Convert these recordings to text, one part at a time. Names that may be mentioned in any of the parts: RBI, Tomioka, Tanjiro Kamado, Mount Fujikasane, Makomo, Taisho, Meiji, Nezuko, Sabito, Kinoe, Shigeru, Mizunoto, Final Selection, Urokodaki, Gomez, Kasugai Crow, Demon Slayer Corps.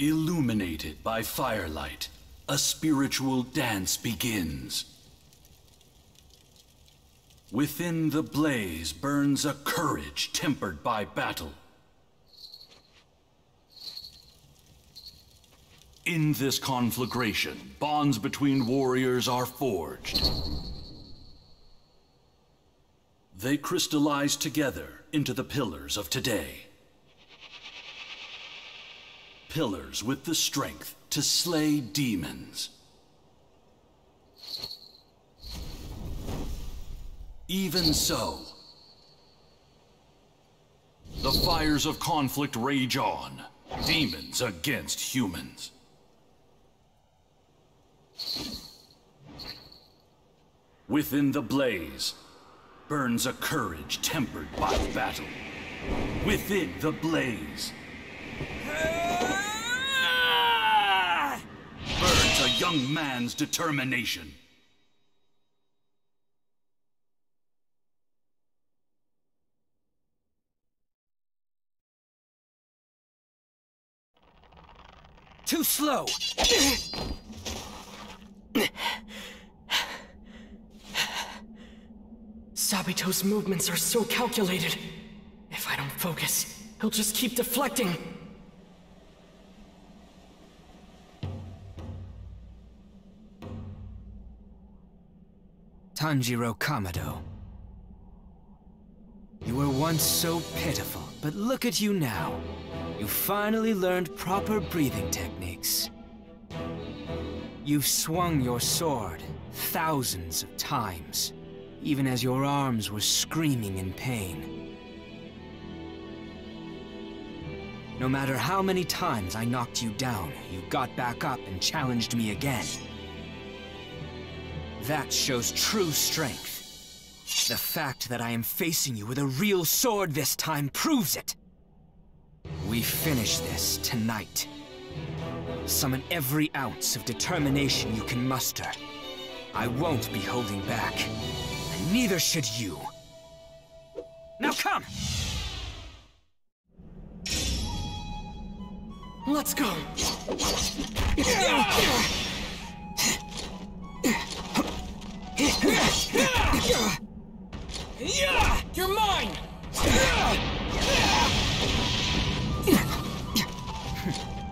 Illuminated by firelight, a spiritual dance begins. Within the blaze burns a courage tempered by battle. In this conflagration, bonds between warriors are forged. They crystallize together into the pillars of today. Pillars with the strength to slay demons. Even so, the fires of conflict rage on, demons against humans. Within the blaze burns a courage tempered by battle. Within the blaze burns a young man's determination. Too slow! Sabito's movements are so calculated. If I don't focus, he'll just keep deflecting. Tanjiro Kamado. You were once so pitiful, but look at you now. You finally learned proper breathing techniques. You've swung your sword thousands of times, even as your arms were screaming in pain. No matter how many times I knocked you down, you got back up and challenged me again. That shows true strength. The fact that I am facing you with a real sword this time proves it. We finish this tonight. Summon every ounce of determination you can muster. I won't be holding back, and neither should you. Now come! Let's go! You're mine!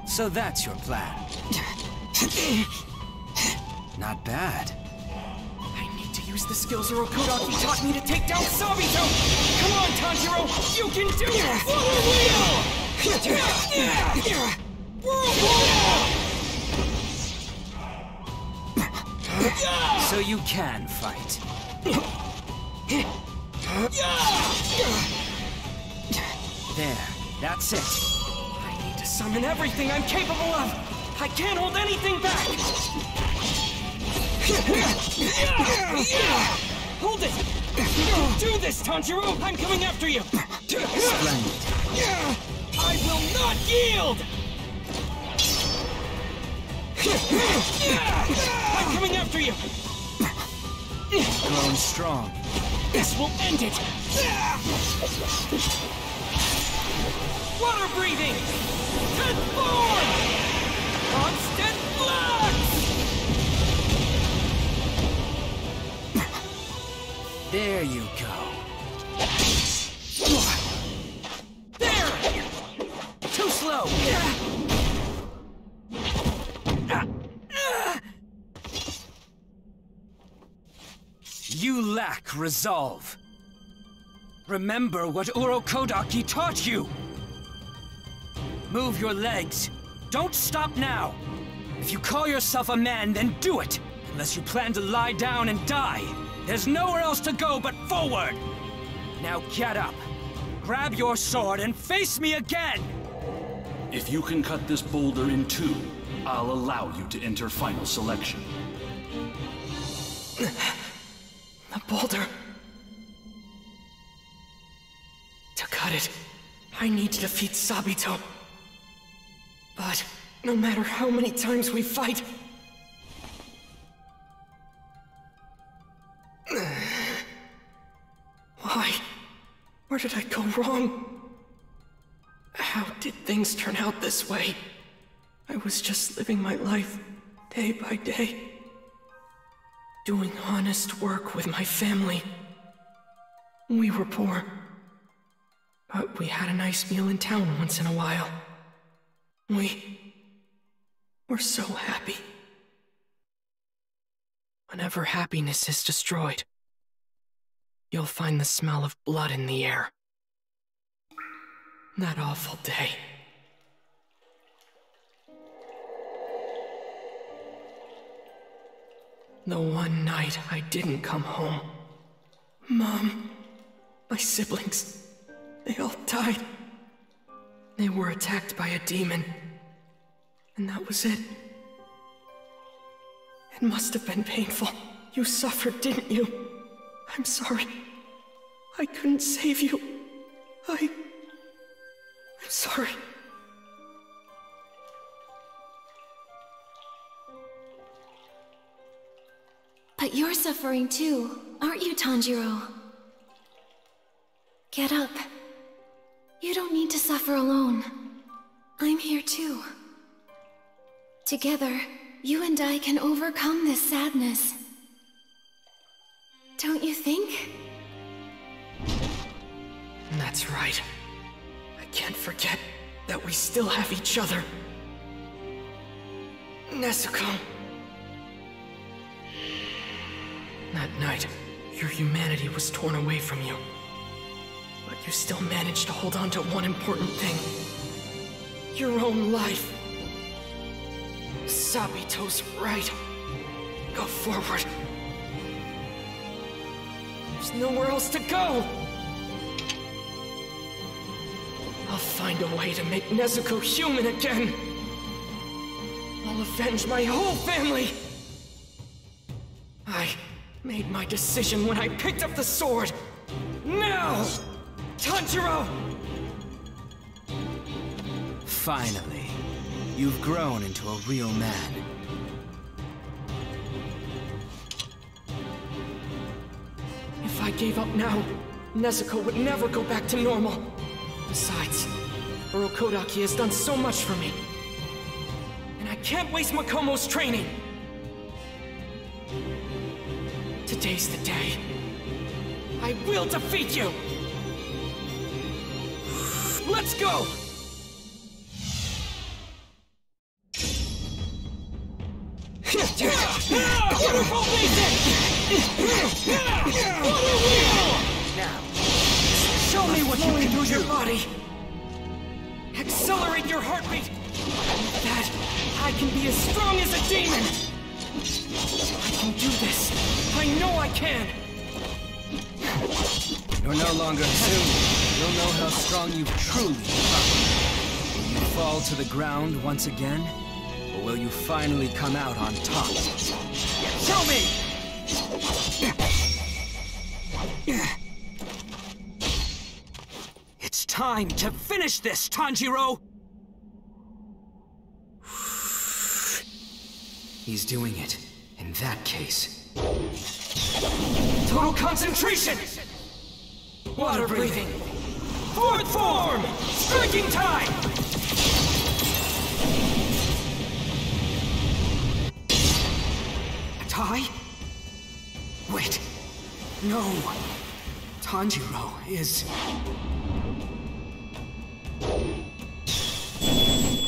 So that's your plan. Not bad. I need to use the skills Urokodaki taught me to take down Sabito! Come on, Tanjiro! You can do it! Whirlpool! So you can fight. There, that's it. Summon everything I'm capable of! I can't hold anything back! Hold it! Do this, Tanjiro! I'm coming after you! Splendid. I will not yield! I'm coming after you! Grown strong. This will end it! Water breathing! Transform! Constant flux! There you go. There! Too slow! You lack resolve. Remember what Urokodaki taught you! Move your legs. Don't stop now. If you call yourself a man, then do it. Unless you plan to lie down and die. There's nowhere else to go but forward. Now get up. Grab your sword and face me again. If you can cut this boulder in two, I'll allow you to enter final selection. The boulder. To cut it, I need to defeat Sabito. But no matter how many times we fight, why? Where did I go wrong? How did things turn out this way? I was just living my life day by day, doing honest work with my family. We were poor, but we had a nice meal in town once in a while. We were so happy. Whenever happiness is destroyed, you'll find the smell of blood in the air. That awful day. The one night I didn't come home, Mom, my siblings, they all died. They were attacked by a demon, and that was it. It must have been painful. You suffered, didn't you? I'm sorry. I couldn't save you. I'm sorry. But you're suffering too, aren't you, Tanjiro? Get up. You don't need to suffer alone. I'm here too. Together, you and I can overcome this sadness. Don't you think? That's right. I can't forget that we still have each other. Nezuko. That night, your humanity was torn away from you. But you still managed to hold on to one important thing. Your own life. Sabito's right. Go forward. There's nowhere else to go! I'll find a way to make Nezuko human again! I'll avenge my whole family! I made my decision when I picked up the sword! Now! Tanjiro! Finally, you've grown into a real man. If I gave up now, Nezuko would never go back to normal. Besides, Urokodaki has done so much for me. And I can't waste Makomo's training. Today's the day. I will defeat you! Let's go! Wonderful basic! Now, show me what you can do with your body. Accelerate your heartbeat. With that, I can be as strong as a demon. I can do this. I know I can. You're no longer human. You'll know how strong you truly are. Will you fall to the ground once again? Or will you finally come out on top? Show me! It's time to finish this, Tanjiro! He's doing it. In that case... Total concentration! Water breathing! Fourth form! Striking time! A tie? Wait. No. Tanjiro is...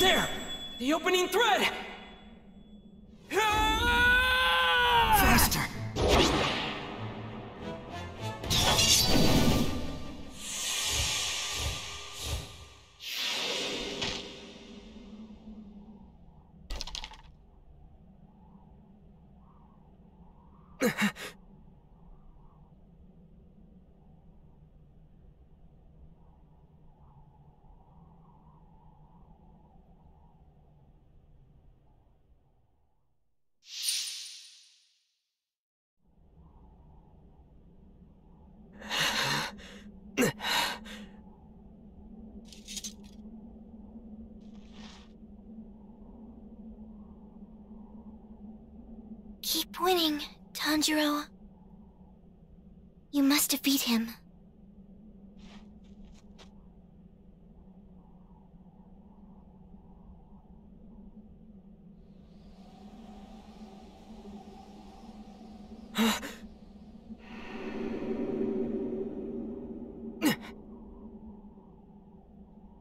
There! The opening thread! Faster! Keep winning, Tanjiro. You must defeat him.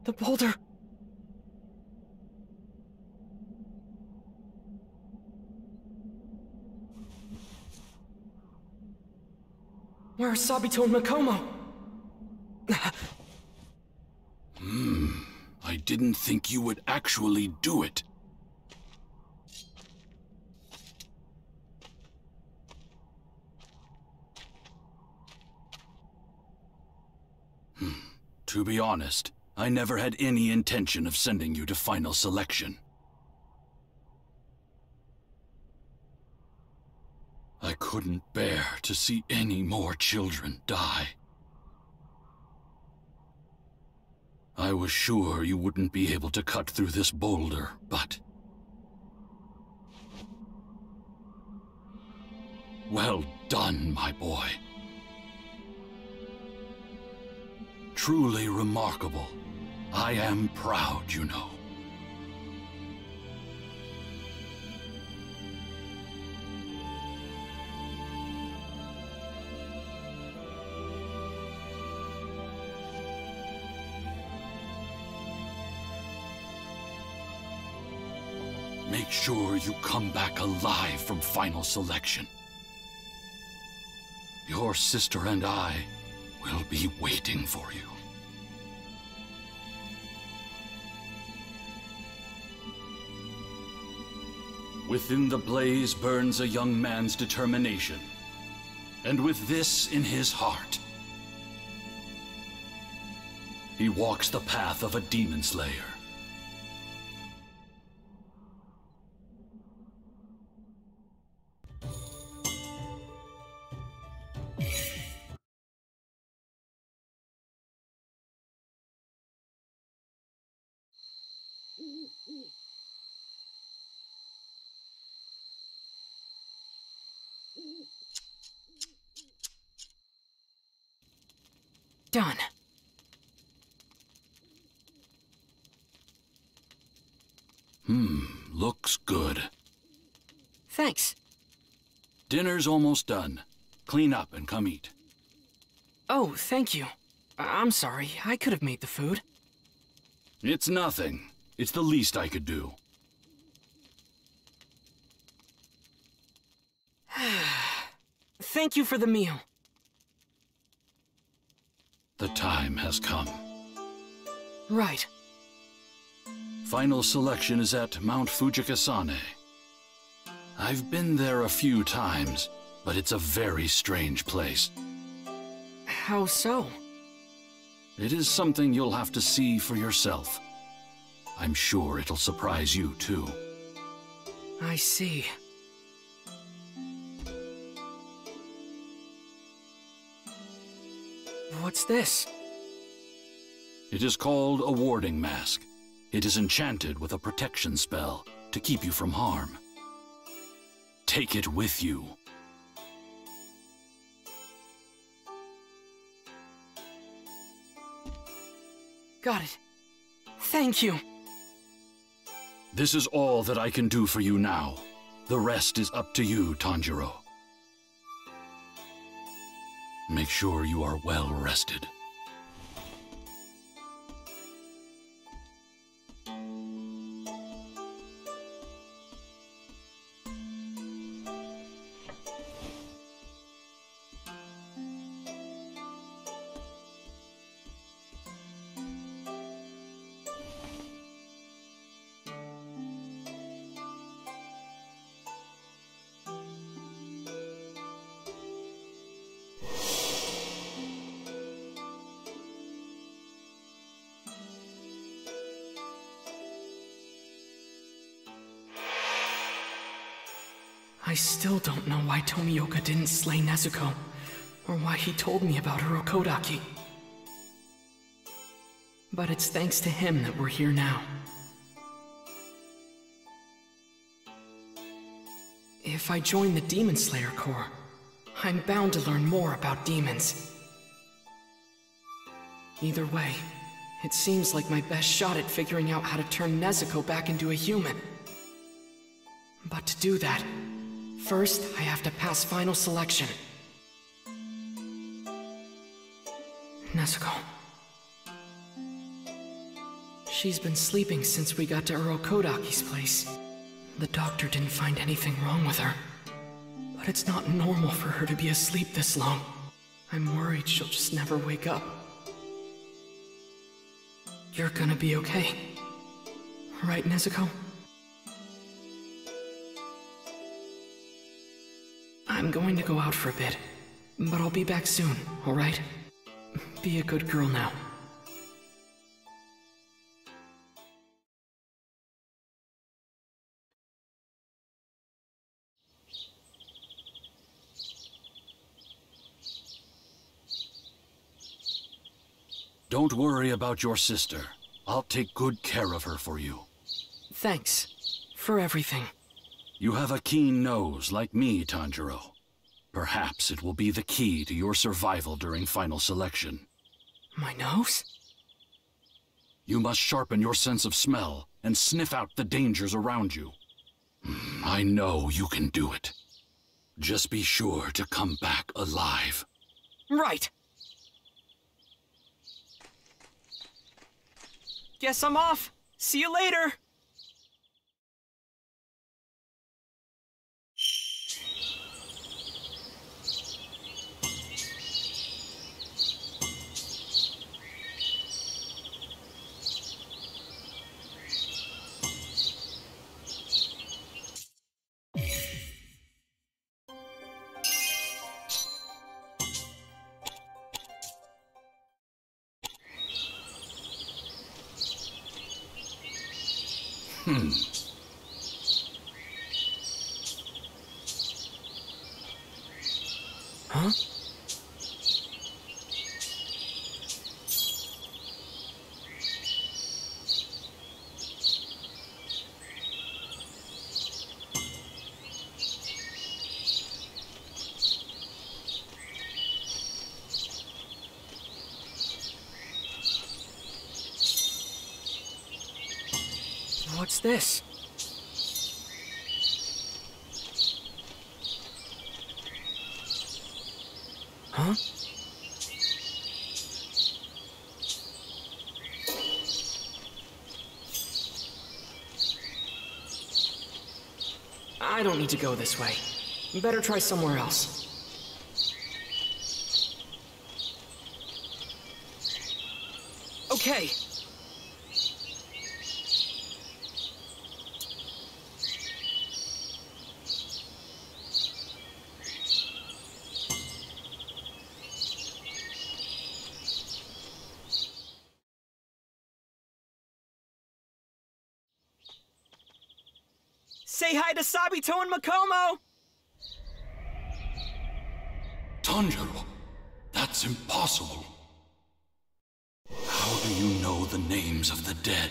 The boulder. Where are Sabito and Makomo? I didn't think you would actually do it. To be honest, I never had any intention of sending you to final selection. I couldn't bear to see any more children die. I was sure you wouldn't be able to cut through this boulder, but... well done, my boy. Truly remarkable. I am proud, you know. Make sure you come back alive from final selection. Your sister and I will be waiting for you. Within the blaze burns a young man's determination, and with this in his heart, he walks the path of a demon slayer. Done. Looks good. Thanks. Dinner's almost done. Clean up and come eat. Oh, thank you. I'm sorry, I could have made the food. It's nothing. It's the least I could do. Thank you for the meal. The time has come. Right. Final selection is at Mount Fujikasane. I've been there a few times, but it's a very strange place. How so? It is something you'll have to see for yourself. I'm sure it'll surprise you, too. I see. What's this? It is called a warding mask. It is enchanted with a protection spell to keep you from harm. Take it with you. Got it. Thank you. This is all that I can do for you now. The rest is up to you, Tanjiro. Make sure you are well rested. I still don't know why Tomioka didn't slay Nezuko, or why he told me about Urokodaki. But it's thanks to him that we're here now. If I join the Demon Slayer Corps, I'm bound to learn more about demons. Either way, it seems like my best shot at figuring out how to turn Nezuko back into a human. But to do that, First, I have to pass final selection. Nezuko. She's been sleeping since we got to Urokodaki's place. The doctor didn't find anything wrong with her. But it's not normal for her to be asleep this long. I'm worried she'll just never wake up. You're gonna be okay. Right, Nezuko? I'm going to go out for a bit, but I'll be back soon, alright? Be a good girl now. Don't worry about your sister. I'll take good care of her for you. Thanks for everything. You have a keen nose like me, Tanjiro. Perhaps it will be the key to your survival during final selection. My nose? You must sharpen your sense of smell and sniff out the dangers around you. I know you can do it. Just be sure to come back alive. Right. Guess I'm off. See you later. Huh? What's this? Huh? I don't need to go this way. Better try somewhere else. Okay. Say hi to Sabito and Makomo! Tanjiro, that's impossible. How do you know the names of the dead?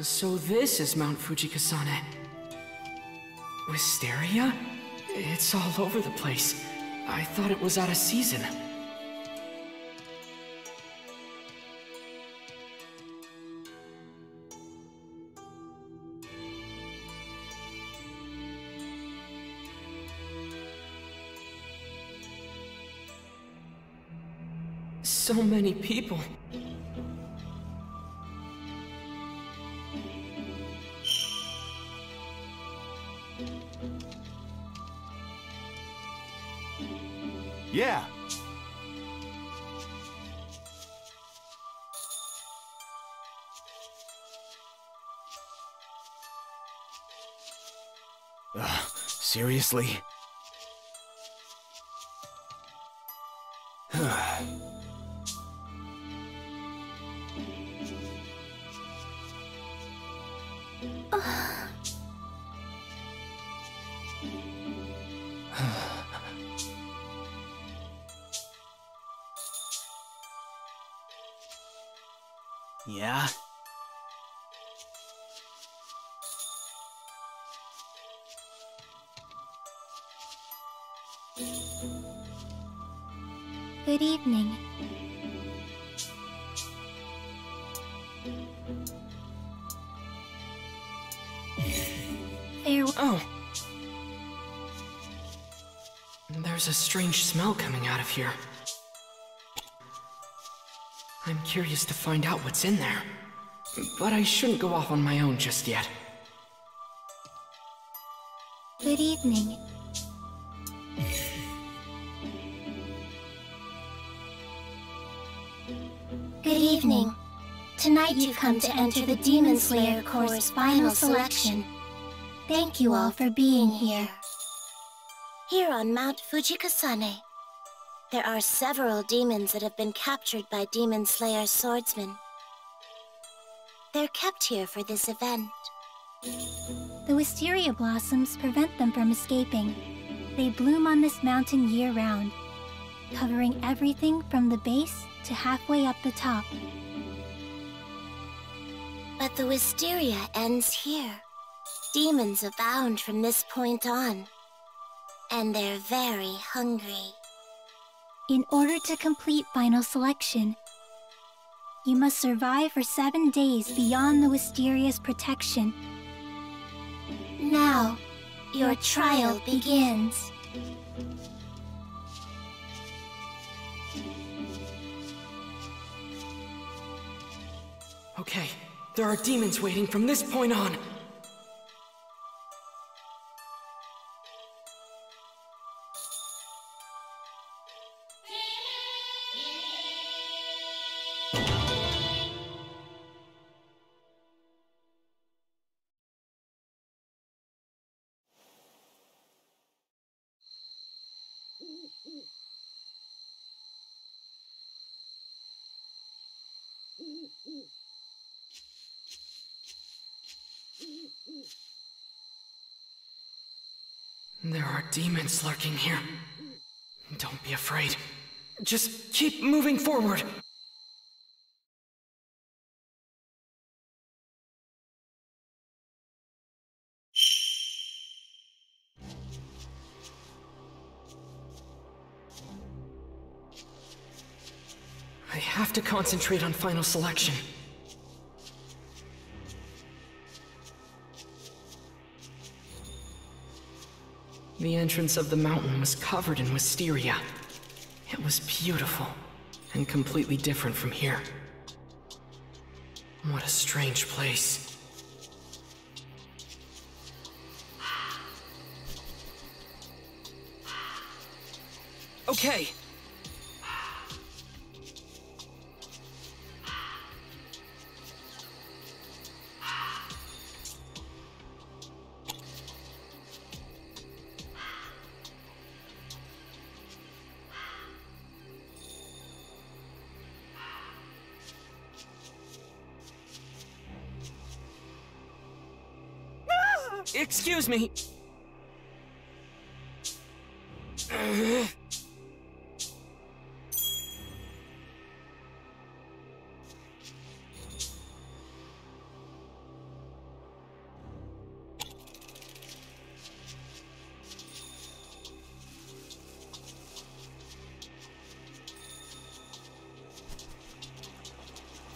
So this is Mount Fujikasane. Wisteria? It's all over the place. I thought it was out of season. So many people. Yeah. Ugh, seriously? Yeah? Good evening. Oh. There's a strange smell coming out of here. I'm curious to find out what's in there. But I shouldn't go off on my own just yet. Good evening. Good evening. Tonight you've come to enter the Demon Slayer Corps' final selection. Thank you all for being here. Here on Mount Fujikasane, there are several demons that have been captured by Demon Slayer swordsmen. They're kept here for this event. The wisteria blossoms prevent them from escaping. They bloom on this mountain year-round, covering everything from the base to halfway up the top. But the wisteria ends here. Demons abound from this point on, and they're very hungry. In order to complete final selection, you must survive for 7 days beyond the Wisteria's protection. Now, your trial begins. Okay, there are demons waiting from this point on. There are demons lurking here. Don't be afraid. Just keep moving forward. I have to concentrate on final selection. The entrance of the mountain was covered in wisteria. It was beautiful, and completely different from here. What a strange place. Okay! Excuse me.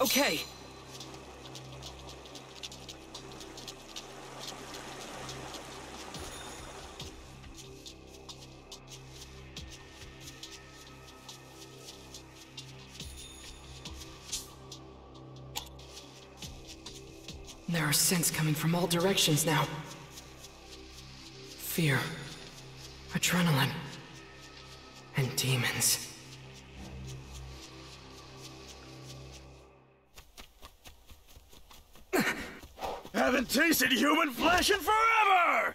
Okay. There are scents coming from all directions now. Fear, adrenaline, and demons. Haven't tasted human flesh in forever!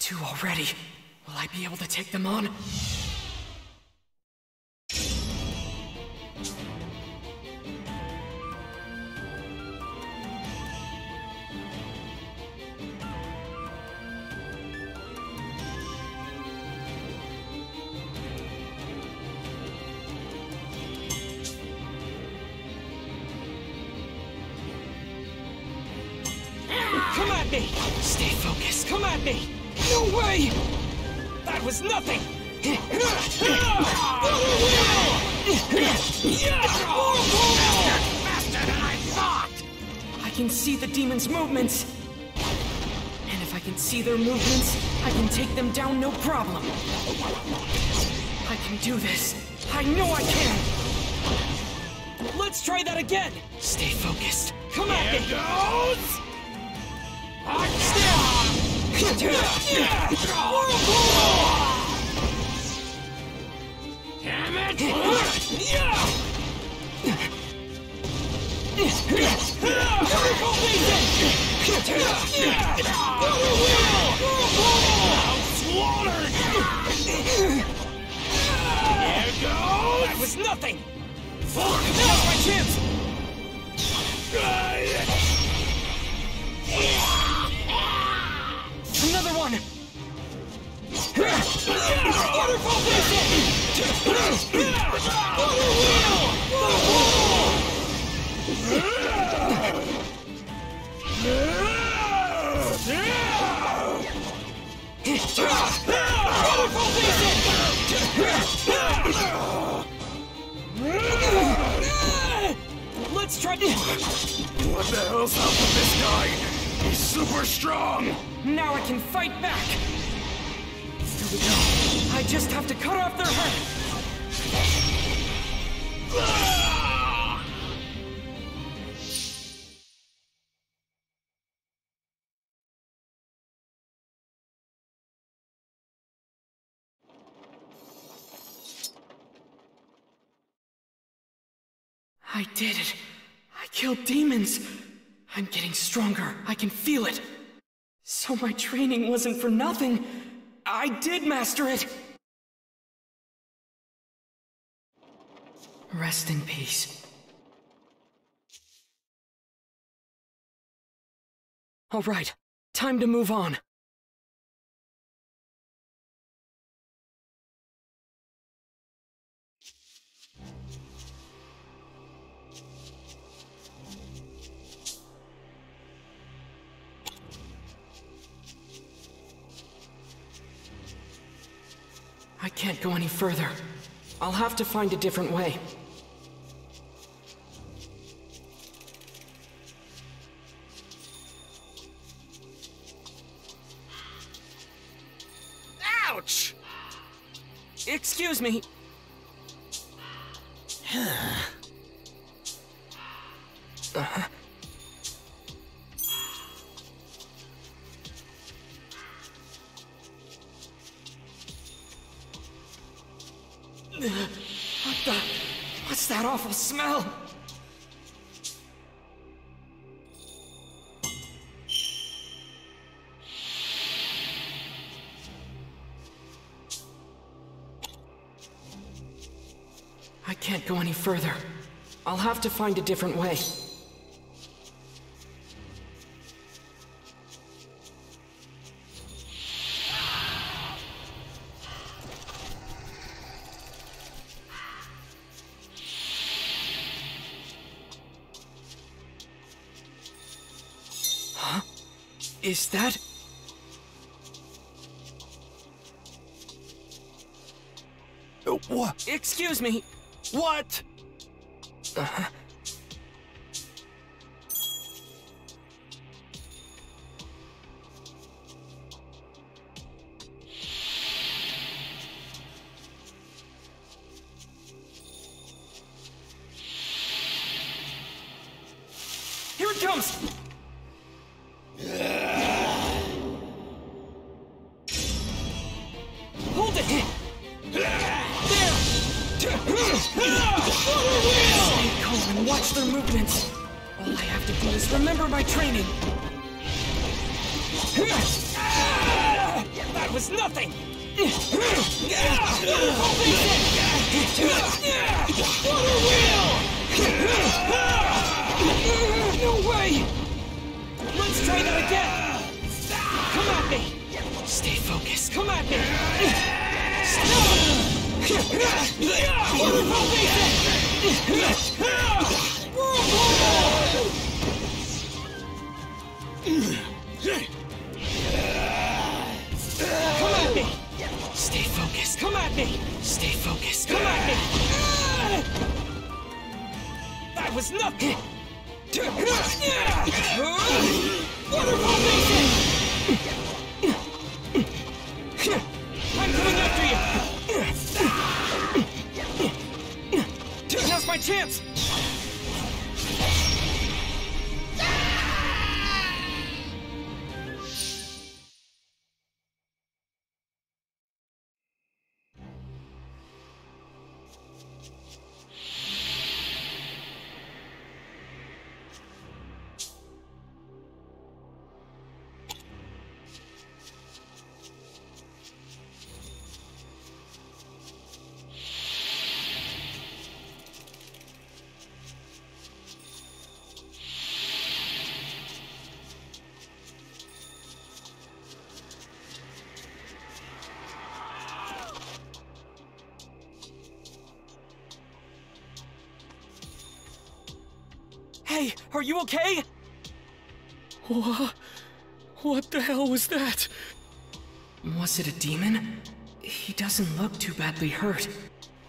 2 already. Will I be able to take them on? Come at me! Stay focused. Come at me! No way! I That was nothing! Faster than I thought! I can see the demons' movements. And if I can see their movements, I can take them down no problem. I can do this. I know I can! Let's try that again! Stay focused. Come at it! Damn it! That was nothing! Now's my chance! Another one! Let's try this. What the hell's up with this guy? He's super strong! Now I can fight back! Here we go. I just have to cut off their head! I did it. I killed demons. I'm getting stronger. I can feel it. So my training wasn't for nothing. I did master it. Rest in peace. All right, time to move on. I can't go any further. I'll have to find a different way. Ouch! Excuse me. Uh-huh. What's that awful smell? I can't go any further. I'll have to find a different way. Is that... What? Excuse me. What? Uh-huh. Here it comes! Remember my training! That was nothing! No way! Let's try that again! Come at me! Stay focused! Come at me! Come at me! Stay focused. Come at me. Stay focused. Come at me. That was nothing. Wonderful vision. I'm coming after you. Now's my chance. Hey, are you okay? What the hell was that? Was it a demon? He doesn't look too badly hurt.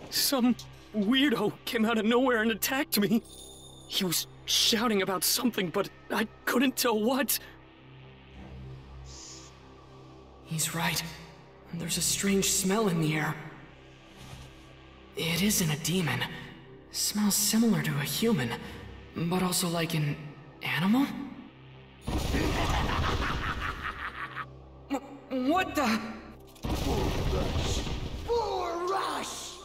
Some weirdo came out of nowhere and attacked me. He was shouting about something, but I couldn't tell what. He's right. There's a strange smell in the air. It isn't a demon. It smells similar to a human. But also like an animal? What the? Bull rush!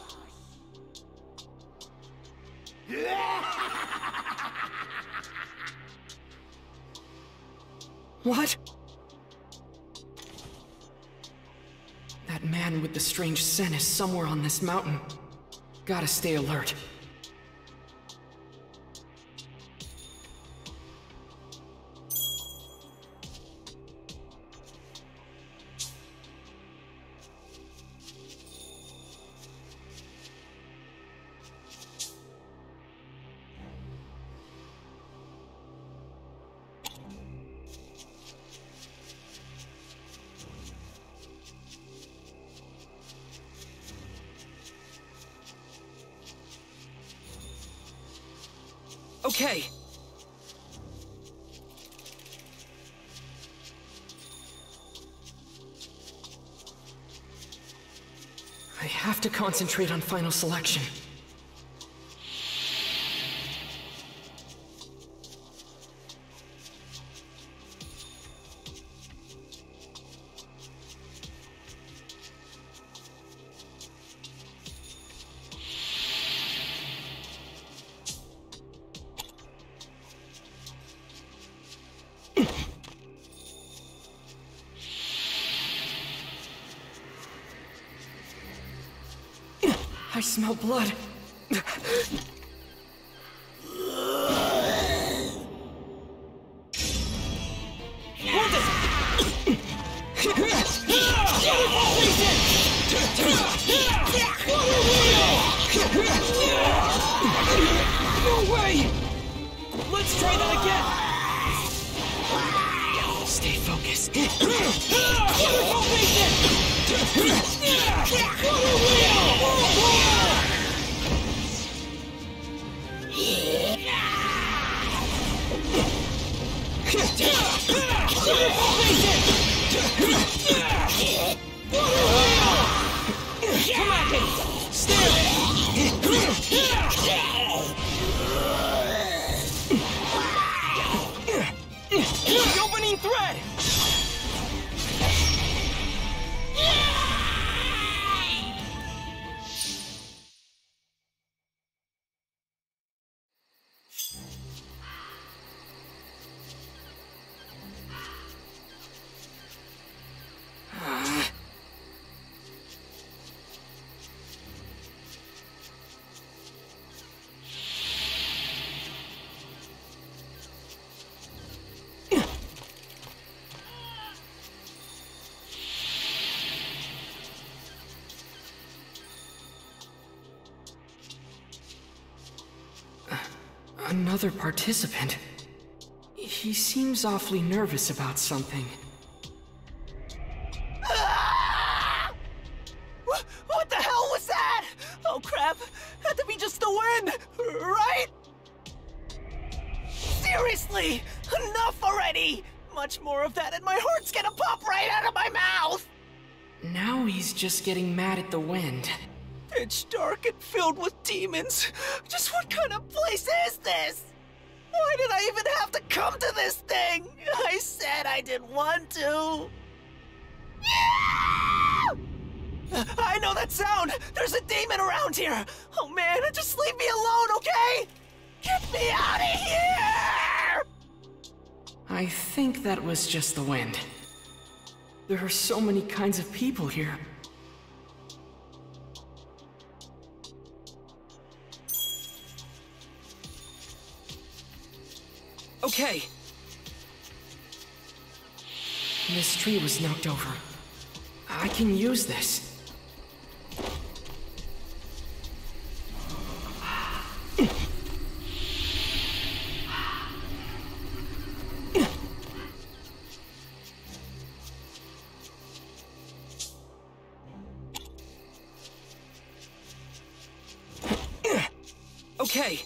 What? That man with the strange scent is somewhere on this mountain. Gotta stay alert. Okay. I have to concentrate on final selection. I smell blood. No way! Let's try that again! Stay focused. Come at me! Still! The opening thread! Another participant. He seems awfully nervous about something. to win, right? Seriously, enough already! Much more of that and my heart's gonna pop right out of my mouth! Now he's just getting mad at the wind. Pitch dark and filled with demons. Just what kind of place is this? Why did I even have to come to this thing? I said I didn't want to. Yeah! I know that sound! There's a demon around here! Oh man, just leave me alone, okay? Get me out of here! I think that was just the wind. There are so many kinds of people here. Okay. This tree was knocked over. I can use this. Okay.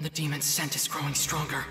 The demon's scent is growing stronger.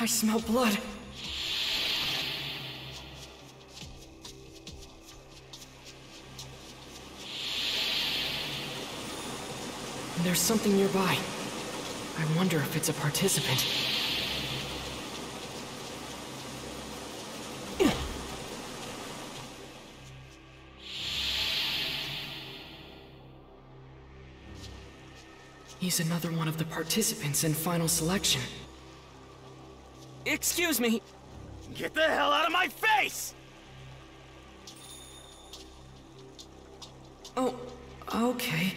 I smell blood. There's something nearby. I wonder if it's a participant. He's another one of the participants in final selection. Excuse me! Get the hell out of my face! Oh, okay.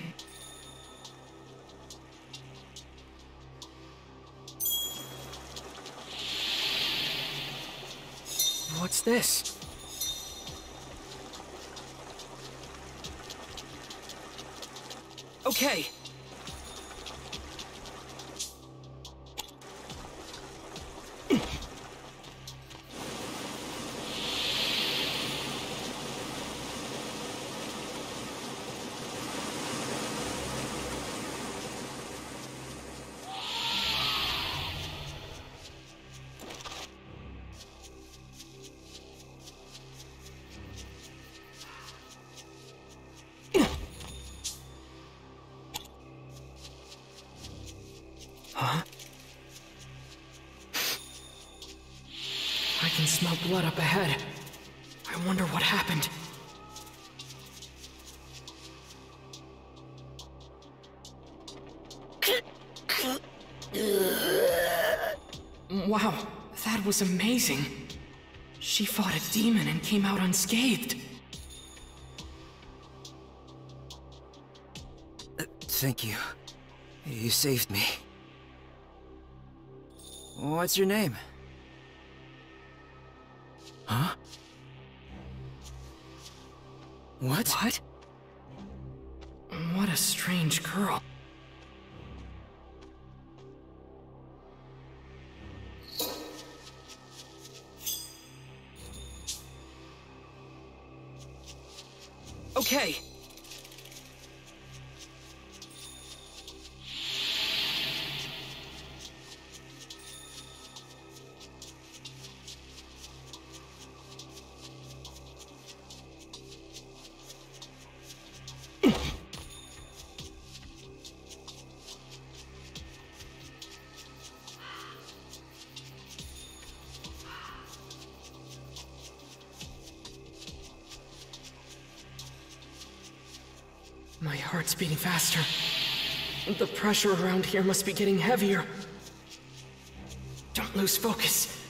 What's this? Okay. Smell blood up ahead. I wonder what happened. Wow, that was amazing. She fought a demon and came out unscathed. Thank you. You saved me. What's your name? Huh? What? What? What a strange girl. Okay. My heart's beating faster. The pressure around here must be getting heavier. Don't lose focus.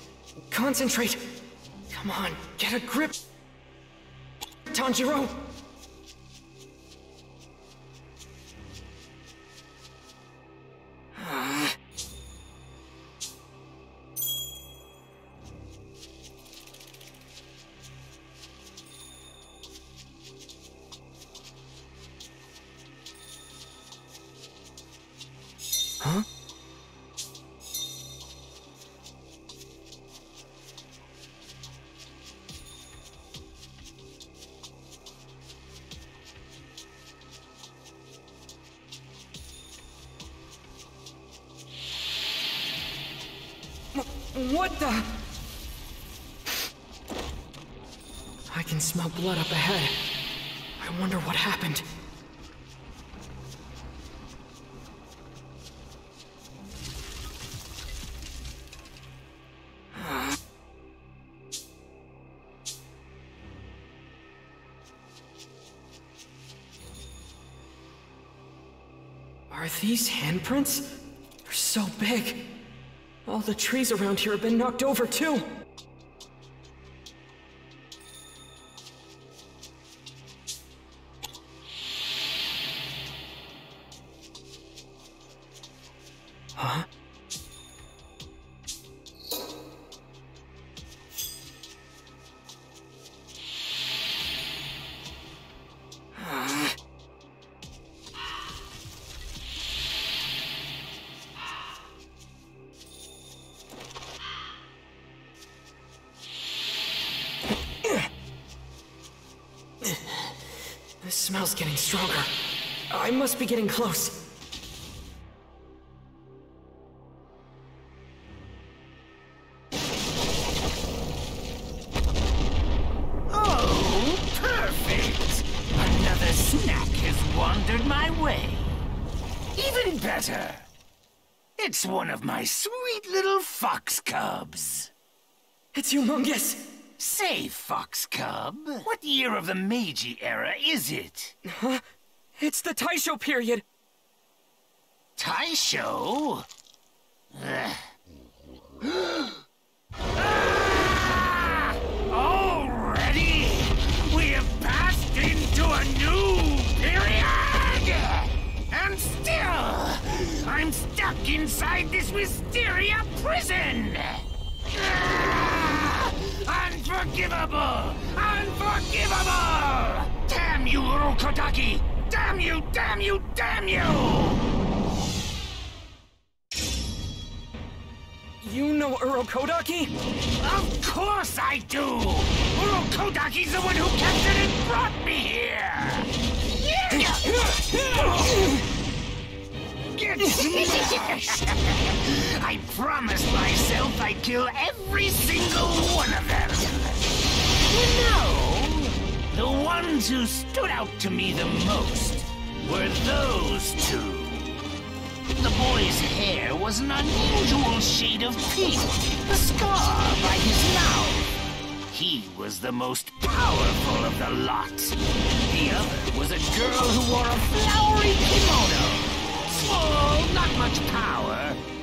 Concentrate. Come on, get a grip. Tanjiro! What the? I can smell blood up ahead. I wonder what happened. Are these handprints? They're so big. All the trees around here have been knocked over, too! Huh? This smell's getting stronger. I must be getting close. Oh, perfect! Another snack has wandered my way. Even better. It's one of my sweet little fox cubs. It's humongous. Say, Fox Cub, what year of the Meiji era is it? Huh? It's the Taisho period. Taisho? Ah! Already? We have passed into a new period! And still, I'm stuck inside this Wisteria prison! Unforgivable! Unforgivable! Damn you, Urokodaki! Damn you, damn you, damn you! You know Urokodaki? Of course I do! Urokodaki's the one who captured and brought me here! Get smashed! I promised myself I'd kill every single one of them. You know, the ones who stood out to me the most were those two. The boy's hair was an unusual shade of pink, the scar by his mouth. He was the most powerful of the lot. The other was a girl who wore a flowery kimono. Small Not much power,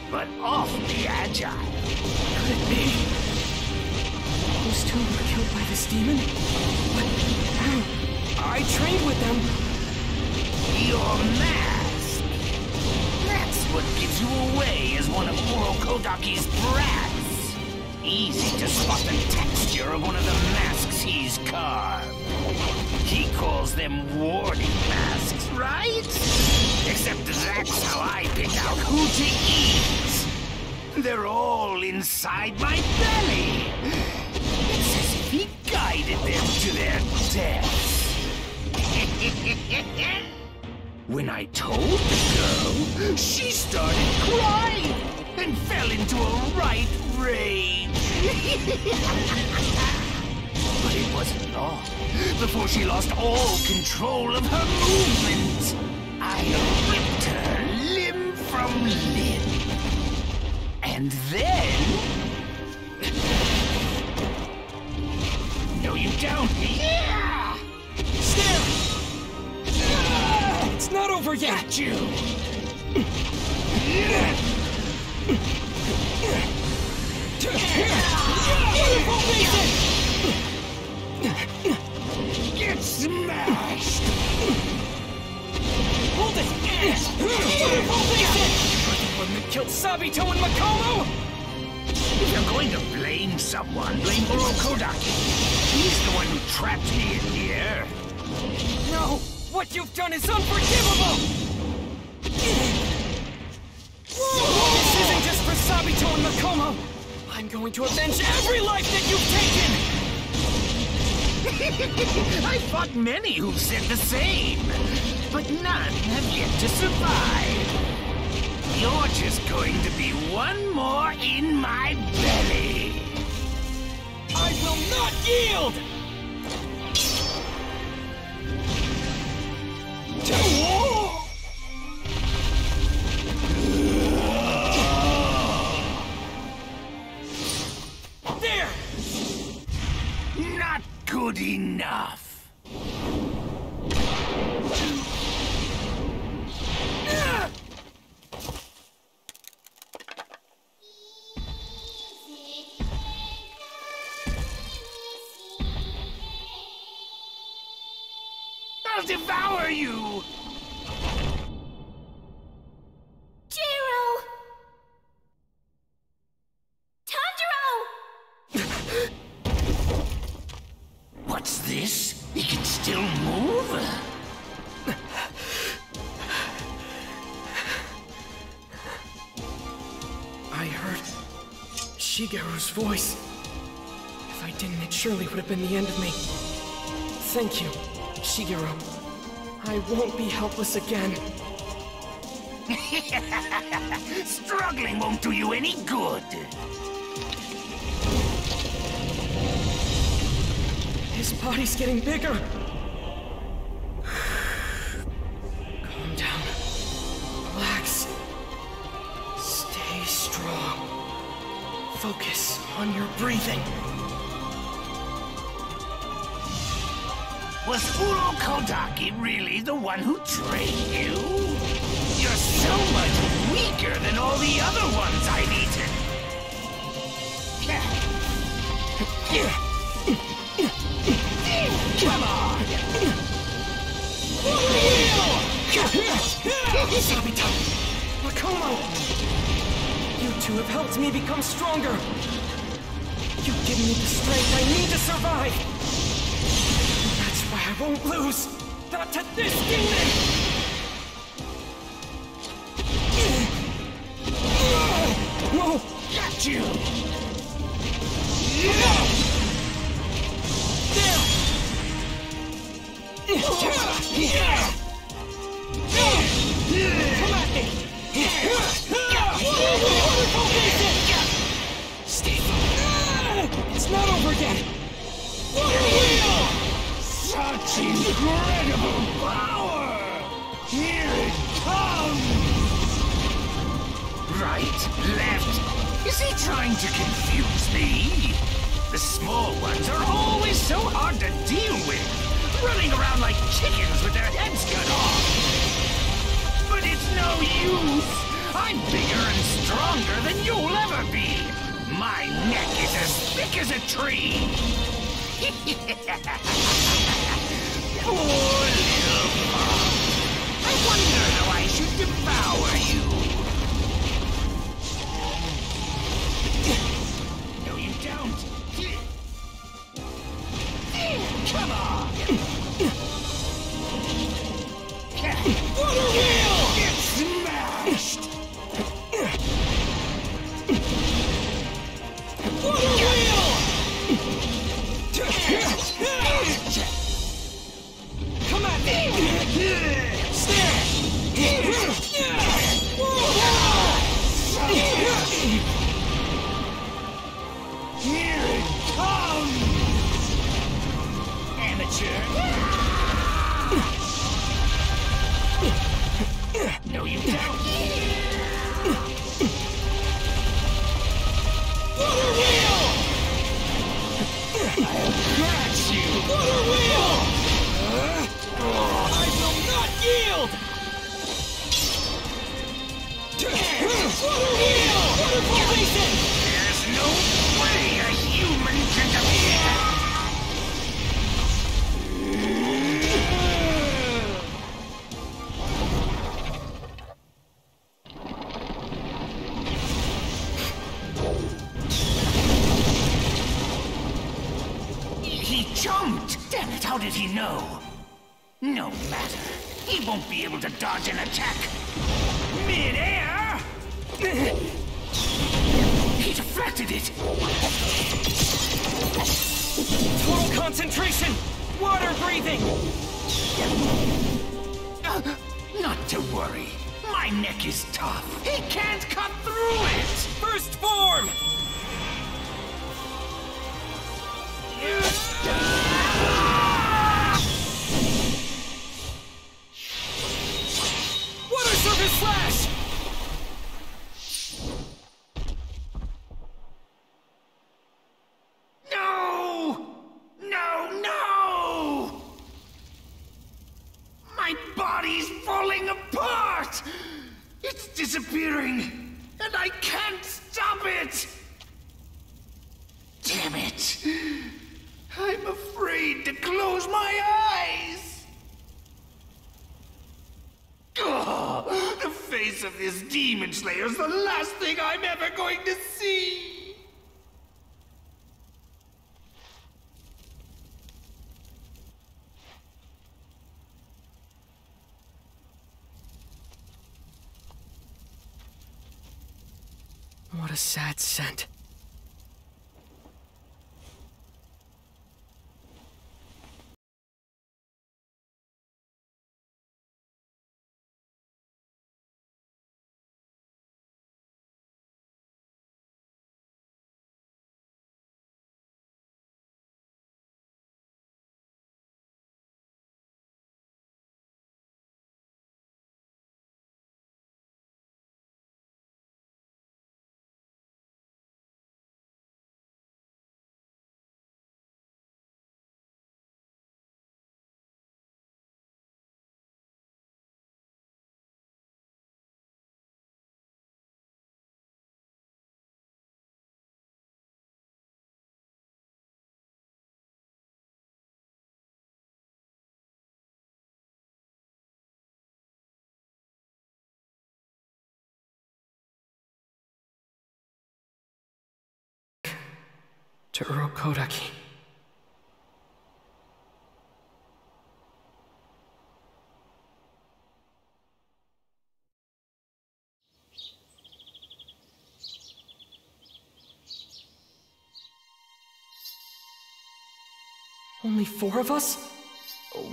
but awfully agile. Could it be? Those two were killed by this demon? But how? I trained with them. Your mask. That's what gives you away as one of Urokodaki's brats. Easy to spot the texture of one of the masks he's carved. He calls them warning masks, right? Except that's how I pick out who to eat. They're all inside my belly. It's as if he guided them to their deaths. When I told the girl, she started crying and fell into a right rage. But it wasn't long before she lost all control of her movements. I ripped her limb from limb. And then... No, you don't. Yeah! Still! It's not over yet. Got you! Beautiful reason! Get smashed! Hold it! Beautiful reason! The one that killed Sabito and Makomo? If you're going to blame someone, blame Urokodaki. He's the one who trapped me in here. No! What you've done is unforgivable! This isn't just for Sabito and Makomo! I'm going to avenge every life that you've taken! I fought many who've said the same, but none have yet to survive. You're just going to be one more in my belly. I will not yield! To war! Good enough. I'll devour you. Shigeru's voice. If I didn't, it surely would have been the end of me. Thank you, Shigeru. I won't be helpless again. Struggling won't do you any good. His body's getting bigger. Calm down. Relax. Stay strong. Focus on your breathing. Was Urokodaki really the one who trained you? You're so much weaker than all the other ones I've eaten. Come on! Makomo! You two have helped me become stronger! You've given me the strength I need to survive! And that's why I won't lose! Not to this demon! Whoa! Got you! Come at me! Stay focused. It's not over yet. Such incredible power! Here it comes! Right, left. Is he trying to confuse me? The small ones are always so hard to deal with, running around like chickens with their heads cut off. But it's no use. I'm bigger and stronger than you'll ever be! My neck is as thick as a tree! Poor little pup! I wonder how I should devour you! No, you don't! Come on! Kill! Get smashed! Come on, then! Here it comes! Amateur! No, you don't! I'll catch you! Waterwheel! I will not yield! Waterwheel! Waterfall Basin! There's no way a human can How did he know? No matter. He won't be able to dodge an attack. Mid-air! He deflected it! Total concentration! Water breathing! Not to worry. My neck is tough. He can't cut through it! First form! Slash! No! No, no! My body's falling apart! It's disappearing, and I can't stop it! Damn it! I'm afraid to close my eyes! Oh, the face of this Demon Slayer's the last thing I'm ever going to see! What a sad scent. To Urokodaki. Only 4 of us?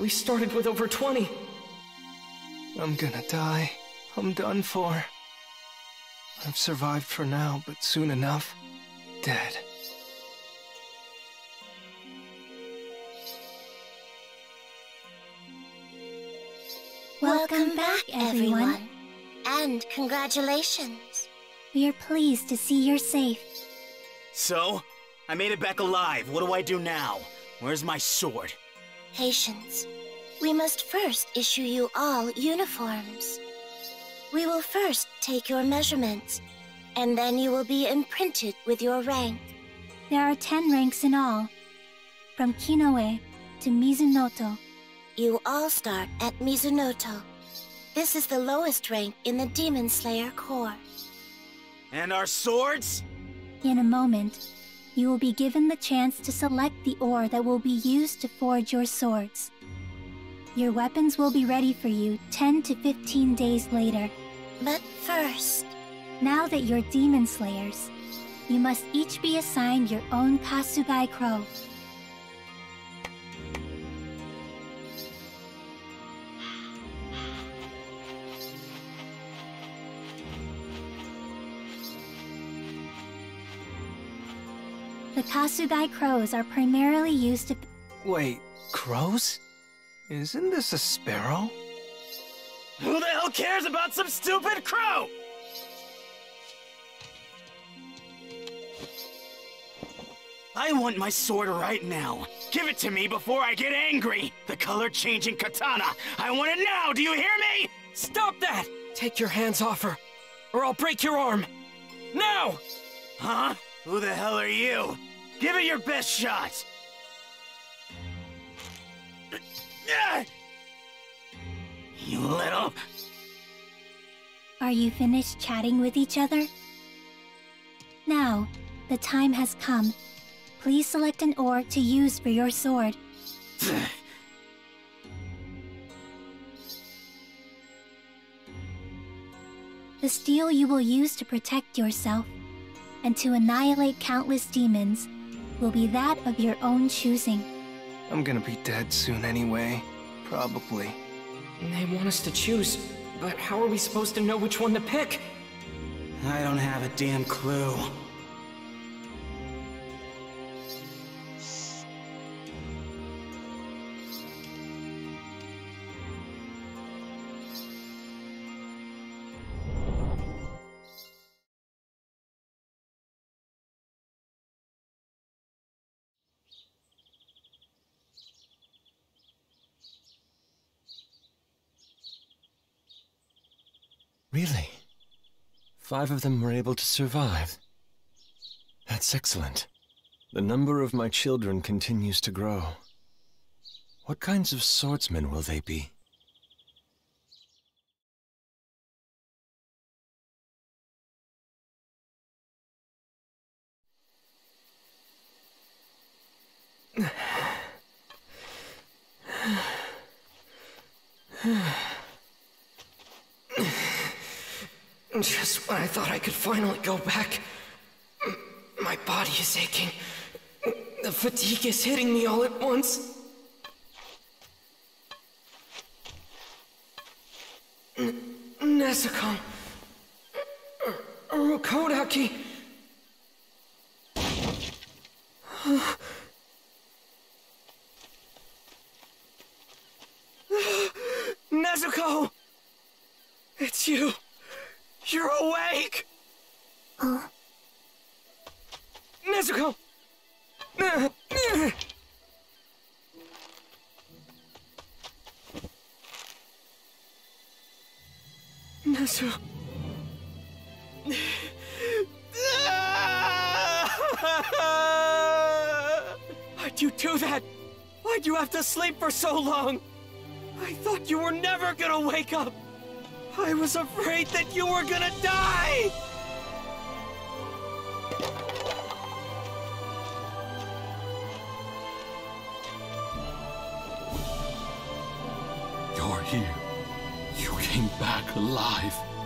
We started with over 20. I'm gonna die. I'm done for. I've survived for now, but soon enough, dead. Welcome back, everyone. And congratulations. We are pleased to see you're safe. So? I made it back alive. What do I do now? Where's my sword? Patience. We must first issue you all uniforms. We will first take your measurements, and then you will be imprinted with your rank. There are 10 ranks in all, from Kinoe to Mizunoto. You all start at Mizunoto. This is the lowest rank in the Demon Slayer Corps. And our swords? In a moment, you will be given the chance to select the ore that will be used to forge your swords. Your weapons will be ready for you 10 to 15 days later. But first... Now that you're Demon Slayers, you must each be assigned your own Kasugai Crow. The Kasugai Crows are primarily used to... Wait, crows? Isn't this a sparrow? Who the hell cares about some stupid crow? I want my sword right now. Give it to me before I get angry. The color-changing katana. I want it now, do you hear me? Stop that! Take your hands off her, or I'll break your arm. Now! Huh? Who the hell are you? Give it your best shot! You little... Are you finished chatting with each other? Now, the time has come. Please select an ore to use for your sword. The steel you will use to protect yourself and to annihilate countless demons will be that of your own choosing. I'm gonna be dead soon anyway, probably. They want us to choose, but how are we supposed to know which one to pick? I don't have a damn clue. Really? 5 of them were able to survive. That's excellent. The number of my children continues to grow. What kinds of swordsmen will they be? Just when I thought I could finally go back, my body is aching. The fatigue is hitting me all at once. Nezuko... Urokodaki... Nezuko! It's you! You're awake! Huh? Nezuko! Nezuko... Why'd you do that? Why'd you have to sleep for so long? I thought you were never gonna wake up! I was afraid that you were gonna die! You're here. You came back alive.